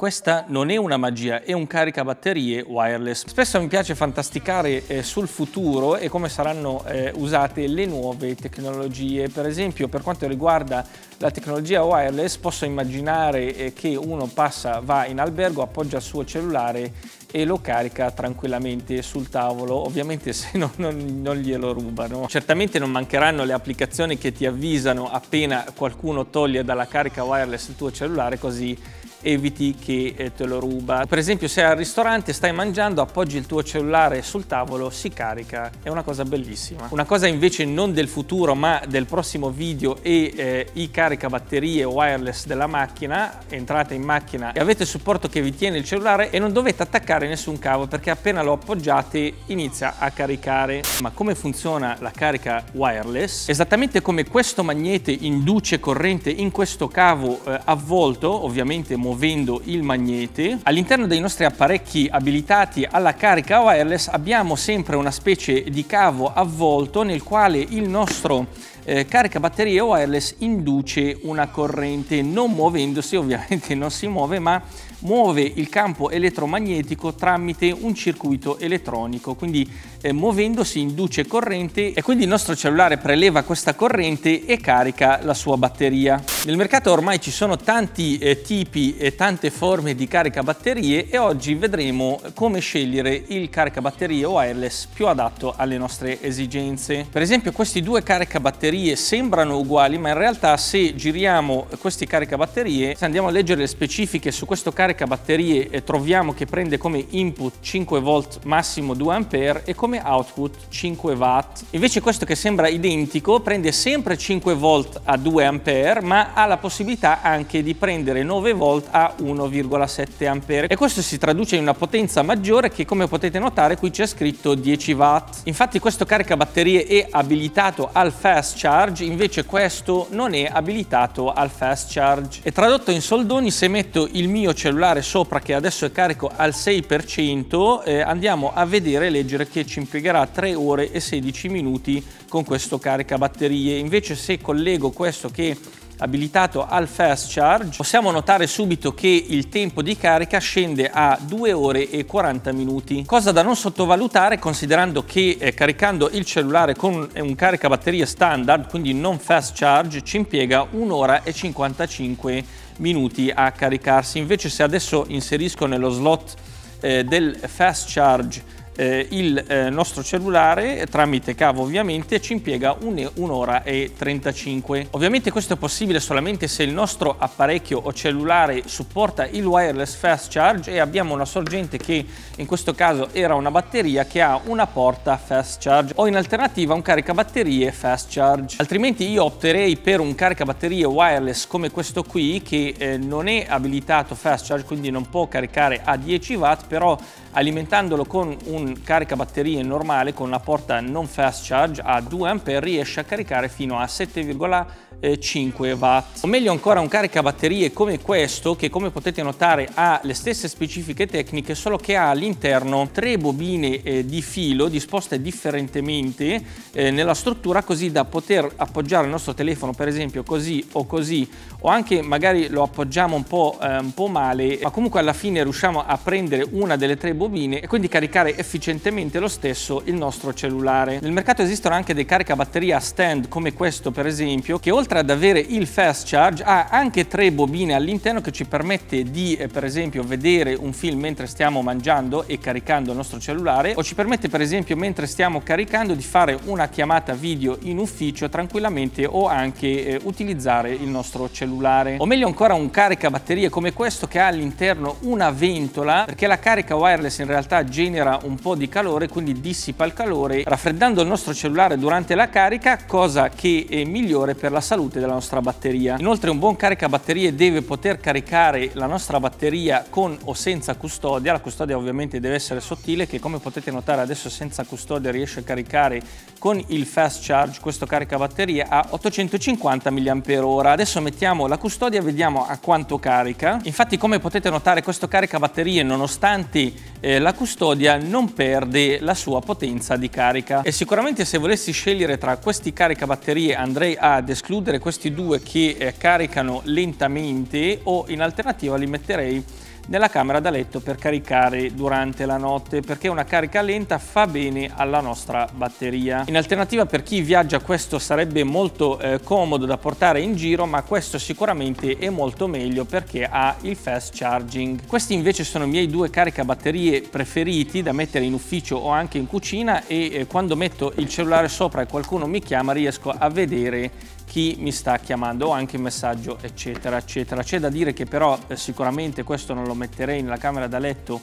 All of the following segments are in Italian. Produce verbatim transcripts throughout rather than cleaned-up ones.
Questa non è una magia, è un caricabatterie wireless. Spesso mi piace fantasticare eh, sul futuro e come saranno eh, usate le nuove tecnologie. Per esempio, per quanto riguarda la tecnologia wireless, posso immaginare eh, che uno passa, va in albergo, appoggia il suo cellulare e lo carica tranquillamente sul tavolo, ovviamente se no non, non glielo rubano. Certamente non mancheranno le applicazioni che ti avvisano appena qualcuno toglie dalla carica wireless il tuo cellulare, così eviti che te lo ruba. Per esempio, se al ristorante stai mangiando, appoggi il tuo cellulare sul tavolo, si carica, è una cosa bellissima. Una cosa invece non del futuro ma del prossimo video è eh, i caricabatterie wireless della macchina. Entrate in macchina e avete il supporto che vi tiene il cellulare e non dovete attaccare nessun cavo, perché appena lo appoggiate inizia a caricare. Ma come funziona la carica wireless? Esattamente come questo magnete induce corrente in questo cavo eh, avvolto, ovviamente muovendo il magnete. All'interno dei nostri apparecchi abilitati alla carica wireless abbiamo sempre una specie di cavo avvolto nel quale il nostro eh, caricabatterie wireless induce una corrente, non muovendosi, ovviamente non si muove, ma muove il campo elettromagnetico tramite un circuito elettronico, quindi eh, muovendosi induce corrente e quindi il nostro cellulare preleva questa corrente e carica la sua batteria. Nel mercato ormai ci sono tanti eh, tipi e tante forme di caricabatterie e oggi vedremo come scegliere il caricabatterie wireless più adatto alle nostre esigenze. Per esempio, questi due caricabatterie sembrano uguali, ma in realtà se giriamo questi caricabatterie, se andiamo a leggere le specifiche su questo caricabatterie batterie troviamo che prende come input cinque volt massimo due ampere e come output cinque watt. Invece questo, che sembra identico, prende sempre cinque volt a due ampere, ma ha la possibilità anche di prendere nove volt a uno virgola sette ampere, e questo si traduce in una potenza maggiore che, come potete notare, qui c'è scritto dieci watt. Infatti questo caricabatterie è abilitato al fast charge, invece questo non è abilitato al fast charge. E tradotto in soldoni, se metto il mio cellulare sopra, che adesso è carico al sei per cento, eh, andiamo a vedere e leggere che ci impiegherà tre ore e sedici minuti con questo caricabatterie. Invece se collego questo, che abilitato al fast charge, possiamo notare subito che il tempo di carica scende a due ore e quaranta minuti, cosa da non sottovalutare considerando che eh, caricando il cellulare con un caricabatterie standard, quindi non fast charge, ci impiega un'ora e cinquantacinque minuti a caricarsi. Invece se adesso inserisco nello slot eh, del fast charge Eh, il eh, nostro cellulare tramite cavo, ovviamente ci impiega un'ora e trentacinque. Ovviamente questo è possibile solamente se il nostro apparecchio o cellulare supporta il wireless fast charge e abbiamo una sorgente, che in questo caso era una batteria, che ha una porta fast charge, o in alternativa un caricabatterie fast charge. Altrimenti io opterei per un caricabatterie wireless come questo qui, che eh, non è abilitato fast charge, quindi non può caricare a dieci watt, però alimentandolo con un un caricabatterie normale con una porta non fast charge a due ampere riesce a caricare fino a sette virgola cinque watt. O meglio ancora, un caricabatterie come questo, che come potete notare ha le stesse specifiche tecniche, solo che ha all'interno tre bobine eh, di filo disposte differentemente eh, nella struttura, così da poter appoggiare il nostro telefono, per esempio, così o così, o anche magari lo appoggiamo un po', eh, un po' male, ma comunque alla fine riusciamo a prendere una delle tre bobine e quindi caricare efficientemente lo stesso il nostro cellulare. Nel mercato esistono anche dei caricabatterie a stand come questo, per esempio, che oltre ad avere il fast charge ha anche tre bobine all'interno, che ci permette di eh, per esempio vedere un film mentre stiamo mangiando e caricando il nostro cellulare, o ci permette, per esempio, mentre stiamo caricando, di fare una chiamata video in ufficio tranquillamente, o anche eh, utilizzare il nostro cellulare. O meglio ancora, un caricabatterie come questo che ha all'interno una ventola, perché la carica wireless in realtà genera un un po' di calore, quindi dissipa il calore raffreddando il nostro cellulare durante la carica, cosa che è migliore per la salute della nostra batteria. Inoltre, un buon caricabatterie deve poter caricare la nostra batteria con o senza custodia. La custodia ovviamente deve essere sottile, che come potete notare adesso senza custodia riesce a caricare con il fast charge questo caricabatterie a ottocentocinquanta milliamperi orari. Adesso mettiamo la custodia e vediamo a quanto carica. Infatti, come potete notare, questo caricabatterie, nonostante eh, la custodia, non non perde la sua potenza di carica. E sicuramente, se volessi scegliere tra questi caricabatterie, andrei ad escludere questi due che eh, caricano lentamente, o in alternativa li metterei nella camera da letto per caricare durante la notte, perché una carica lenta fa bene alla nostra batteria. In alternativa, per chi viaggia, questo sarebbe molto eh, comodo da portare in giro, ma questo sicuramente è molto meglio perché ha il fast charging. Questi invece sono i miei due caricabatterie preferiti da mettere in ufficio o anche in cucina, e eh, quando metto il cellulare sopra e qualcuno mi chiama riesco a vedere chi mi sta chiamando o anche il messaggio, eccetera eccetera. C'è da dire che però eh, sicuramente questo non lo metterei nella camera da letto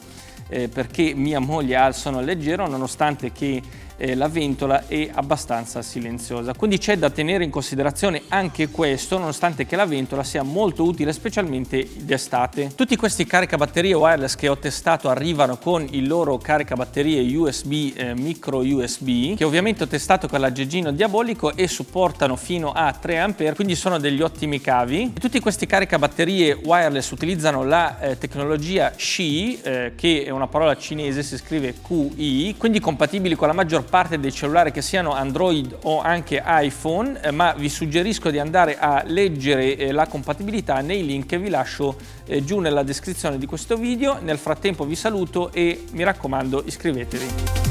eh, perché mia moglie ha il sonno leggero, nonostante che eh, la ventola è abbastanza silenziosa. Quindi c'è da tenere in considerazione anche questo, nonostante che la ventola sia molto utile specialmente d'estate. Tutti questi caricabatterie wireless che ho testato arrivano con il loro caricabatterie U S B, eh, micro U S B, che ovviamente ho testato con l'aggeggino diabolico, e supportano fino a tre ampere, quindi sono degli ottimi cavi. E tutti questi caricabatterie wireless utilizzano la eh, tecnologia Qi, eh, che è una parola cinese, si scrive Qi, quindi compatibili con la maggior parte dei cellulari, che siano Android o anche iPhone, eh, ma vi suggerisco di andare a leggere eh, la compatibilità nei link che vi lascio eh, giù nella descrizione di questo video. Nel frattempo vi saluto e mi raccomando, iscrivetevi.